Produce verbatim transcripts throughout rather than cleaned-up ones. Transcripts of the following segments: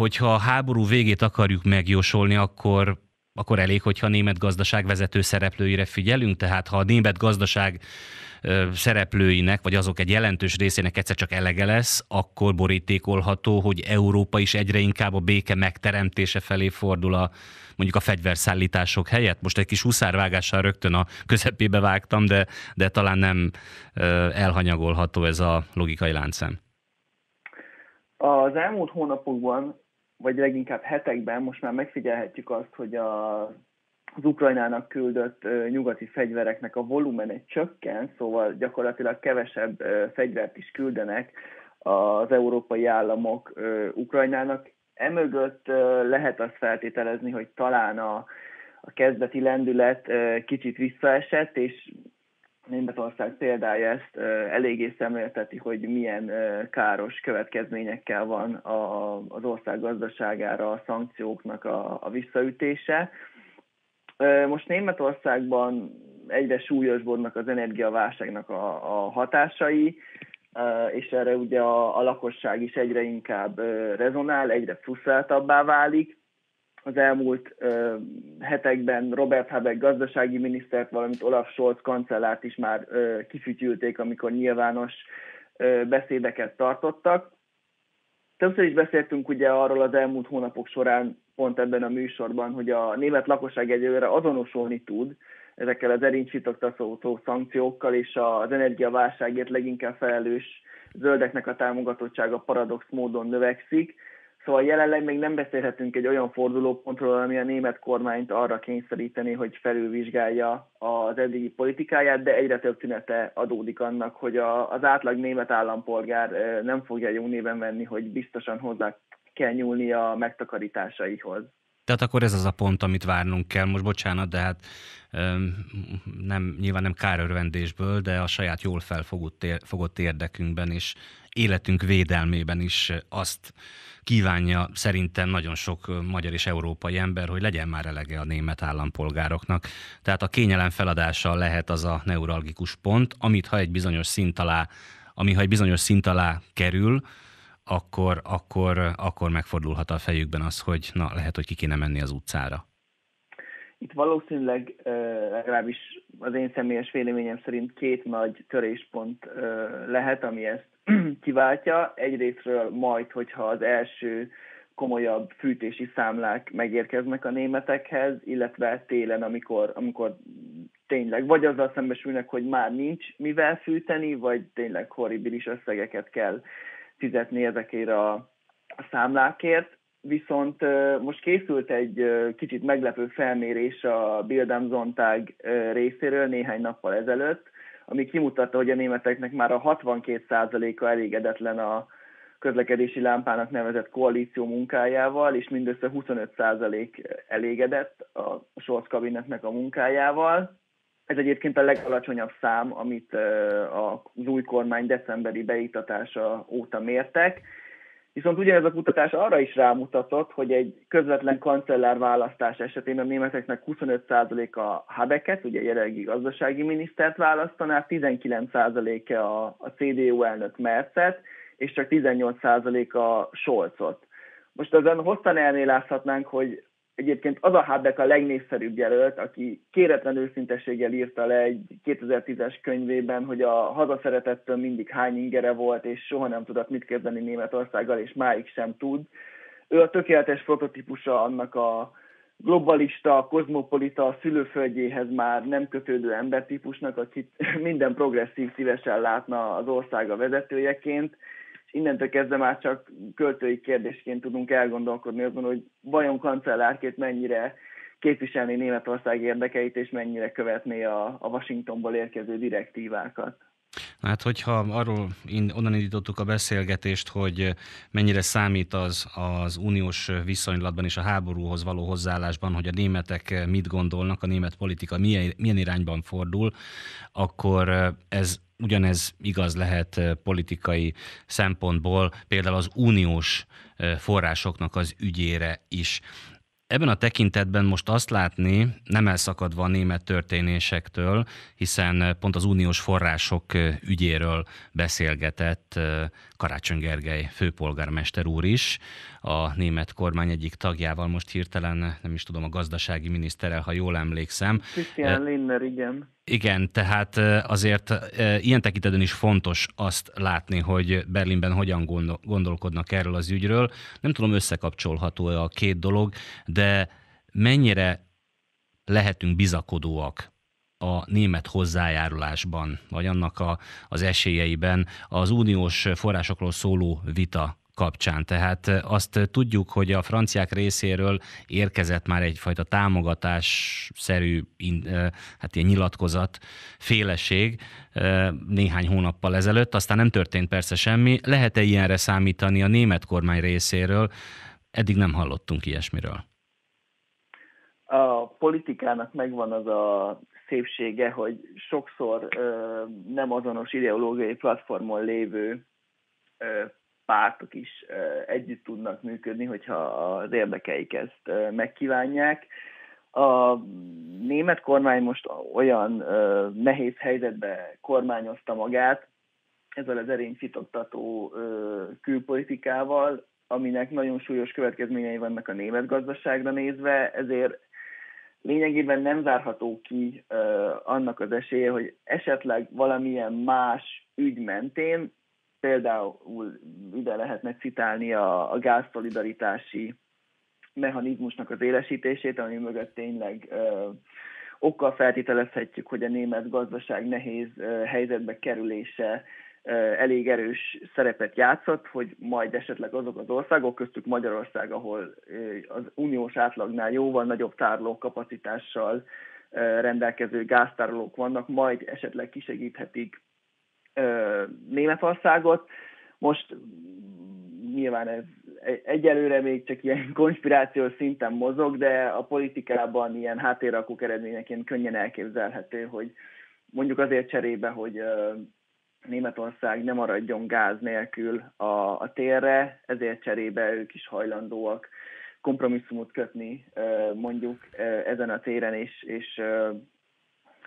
hogyha a háború végét akarjuk megjósolni, akkor, akkor elég, hogyha a német gazdaság vezető szereplőire figyelünk, tehát ha a német gazdaság szereplőinek, vagy azok egy jelentős részének egyszer csak elege lesz, akkor borítékolható, hogy Európa is egyre inkább a béke megteremtése felé fordul a, mondjuk a fegyverszállítások helyett. Most egy kis huszárvágással rögtön a közepébe vágtam, de, de talán nem elhanyagolható ez a logikai láncszem. Az elmúlt hónapokban, vagy leginkább hetekben most már megfigyelhetjük azt, hogy a, az Ukrajnának küldött ö, nyugati fegyvereknek a volumene csökken, szóval gyakorlatilag kevesebb ö, fegyvert is küldenek az európai államok ö, Ukrajnának. Emögött ö, lehet azt feltételezni, hogy talán a, a kezdeti lendület ö, kicsit visszaesett, és Németország példája ezt eléggé szemlélteti, hogy milyen káros következményekkel van az ország gazdaságára a szankcióknak a visszaütése. Most Németországban egyre súlyosbodnak az energiaválságnak a hatásai, és erre ugye a lakosság is egyre inkább rezonál, egyre frusztráltabbá válik. Az elmúlt ö, hetekben Robert Habeck gazdasági minisztert, valamint Olaf Scholz kancellárt is már ö, kifütyülték, amikor nyilvános ö, beszédeket tartottak. Többször is beszéltünk ugye arról az elmúlt hónapok során, pont ebben a műsorban, hogy a német lakosság egyelőre azonosulni tud ezekkel az erincstitoktató szankciókkal, és az energiaválságért leginkább felelős zöldeknek a támogatottsága paradox módon növekszik. Szóval jelenleg még nem beszélhetünk egy olyan fordulópontról, ami a német kormányt arra kényszeríteni, hogy felülvizsgálja az eddigi politikáját, de egyre több tünete adódik annak, hogy a, az átlag német állampolgár nem fogja jó néven venni, hogy biztosan hozzá kell nyúlni a megtakarításaihoz. Tehát akkor ez az a pont, amit várnunk kell. Most bocsánat, de hát nem, nyilván nem kárörvendésből, de a saját jól felfogott érdekünkben és életünk védelmében is azt kívánja szerintem nagyon sok magyar és európai ember, hogy legyen már elege a német állampolgároknak. Tehát a kényelem feladása lehet az a neuralgikus pont, amit ha egy bizonyos szint alá, ami ha egy bizonyos szint alá kerül, akkor, akkor, akkor megfordulhat a fejükben az, hogy na, lehet, hogy ki kéne menni az utcára. Itt valószínűleg, legalábbis az én személyes véleményem szerint két nagy töréspont lehet, ami ezt kiváltja. Egyrésztről majd, hogyha az első komolyabb fűtési számlák megérkeznek a németekhez, illetve télen, amikor, amikor tényleg vagy azzal szembesülnek, hogy már nincs mivel fűteni, vagy tényleg horribilis összegeket kell fizetni ezekért a számlákért. Viszont most készült egy kicsit meglepő felmérés a Bild am Sonntag részéről néhány nappal ezelőtt, ami kimutatta, hogy a németeknek már a hatvankét százaléka elégedetlen a közlekedési lámpának nevezett koalíció munkájával, és mindössze huszonöt százalék elégedett a Scholz kabinetnek a munkájával. Ez egyébként a legalacsonyabb szám, amit az új kormány decemberi beiktatása óta mértek. Viszont ugyanez a kutatás arra is rámutatott, hogy egy közvetlen kancellárválasztás esetén a németeknek huszonöt százaléka Habecket, ugye jelenlegi gazdasági minisztert választaná, tizenkilenc százaléka a, a cé dé u elnök Mertet, és csak tizennyolc százaléka Scholzot. Most azon hosszan elmélázhatnánk, hogy egyébként az a Habeck a legnépszerűbb jelölt, aki kéretlen őszintességgel írta le egy kétezer-tízes könyvében, hogy a hazaszeretettől mindig hány ingere volt, és soha nem tudott mit kezdeni Németországgal, és máig sem tud. Ő a tökéletes prototípusa annak a globalista, kozmopolita, szülőföldjéhez már nem kötődő embertípusnak, akit minden progresszív szívesen látna az országa vezetőjeként. Innentől kezdve már csak költői kérdésként tudunk elgondolkodni azon, hogy vajon kancellárként mennyire képviselni Németország érdekeit, és mennyire követné a, a Washingtonból érkező direktívákat. Hát, hogyha arról onnan indítottuk a beszélgetést, hogy mennyire számít az, az uniós viszonylatban és a háborúhoz való hozzáállásban, hogy a németek mit gondolnak, a német politika milyen, milyen irányban fordul, akkor ez ugyanez igaz lehet politikai szempontból, például az uniós forrásoknak az ügyére is. Ebben a tekintetben most azt látni, nem elszakadva a német történésektől, hiszen pont az uniós források ügyéről beszélgetett Karácsony Gergely főpolgármester úr is, a német kormány egyik tagjával, most hirtelen, nem is tudom, a gazdasági miniszterrel, ha jól emlékszem. Christian Lindner, igen. Igen, tehát azért ilyen tekintetben is fontos azt látni, hogy Berlinben hogyan gondolkodnak erről az ügyről. Nem tudom, összekapcsolható a két dolog, de mennyire lehetünk bizakodóak a német hozzájárulásban, vagy annak a, az esélyeiben az uniós forrásokról szóló vita kapcsán. Tehát azt tudjuk, hogy a franciák részéről érkezett már egyfajta támogatásszerű, hát ilyen nyilatkozat, féleség néhány hónappal ezelőtt, aztán nem történt persze semmi. Lehet-e ilyenre számítani a német kormány részéről? Eddig nem hallottunk ilyesmiről. A politikának megvan az a szépsége, hogy sokszor nem azonos ideológiai platformon lévő pártok is együtt tudnak működni, hogyha az érdekeik ezt megkívánják. A német kormány most olyan nehéz helyzetbe kormányozta magát ezzel az erényfitoktató külpolitikával, aminek nagyon súlyos következményei vannak a német gazdaságra nézve, ezért lényegében nem zárható ki annak az esélye, hogy esetleg valamilyen más ügy mentén, például ide lehetne citálni a, a gázszolidaritási mechanizmusnak az élesítését, ami mögött tényleg ö, okkal feltételezhetjük, hogy a német gazdaság nehéz ö, helyzetbe kerülése ö, elég erős szerepet játszott, hogy majd esetleg azok az országok, köztük Magyarország, ahol ö, az uniós átlagnál jóval nagyobb tárolókapacitással ö, rendelkező gáztárolók vannak, majd esetleg kisegíthetik Németországot. Most nyilván ez egyelőre még csak ilyen konspirációs szinten mozog, de a politikában ilyen háttérrakók eredményeként könnyen elképzelhető, hogy mondjuk azért cserébe, hogy Németország nem maradjon gáz nélkül a, a térre, ezért cserébe ők is hajlandóak kompromisszumot kötni mondjuk ezen a téren, és, és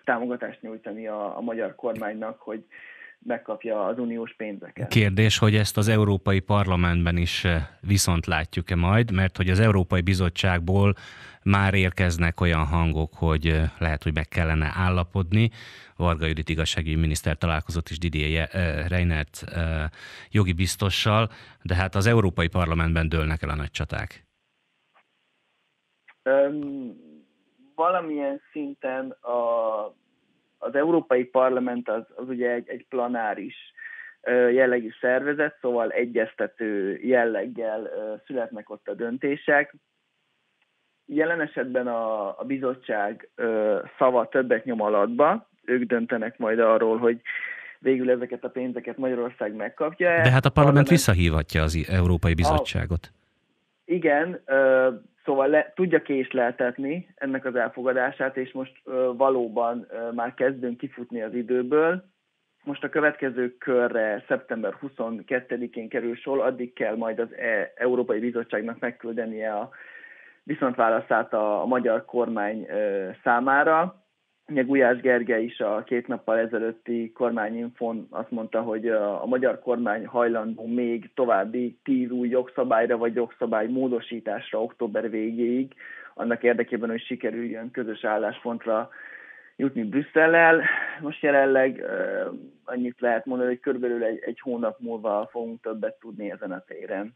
támogatást nyújtani a, a magyar kormánynak, hogy megkapja az uniós pénzeket. Kérdés, hogy ezt az Európai Parlamentben is viszont látjuk-e majd, mert hogy az Európai Bizottságból már érkeznek olyan hangok, hogy lehet, hogy meg kellene állapodni. Varga Judit igazságügyi miniszter találkozott is Didier Reynert jogi biztossal, de hát az Európai Parlamentben dőlnek el a nagy csaták. Um, valamilyen szinten a Az Európai Parlament az, az ugye egy, egy planáris jellegű szervezet, szóval egyeztető jelleggel születnek ott a döntések. Jelen esetben a, a bizottság szava többet nyom alatba, ők döntenek majd arról, hogy végül ezeket a pénzeket Magyarország megkapja. De hát a parlament visszahívhatja az Európai Bizottságot. A, igen, szóval le, tudja késleltetni ennek az elfogadását, és most ö, valóban ö, már kezdünk kifutni az időből. Most a következő körre szeptember huszonkettedikén kerül sor, addig kell majd az e- Európai Bizottságnak megküldenie a viszontválaszát a, a magyar kormány ö, számára. Ugye Gulyás Gergely is a két nappal ezelőtti kormányinfon azt mondta, hogy a, a magyar kormány hajlandó még további tíz új jogszabályra vagy jogszabály módosításra október végéig, annak érdekében, hogy sikerüljön közös álláspontra jutni Brüsszellel. Most jelenleg uh, annyit lehet mondani, hogy körülbelül egy, egy hónap múlva fogunk többet tudni ezen a téren.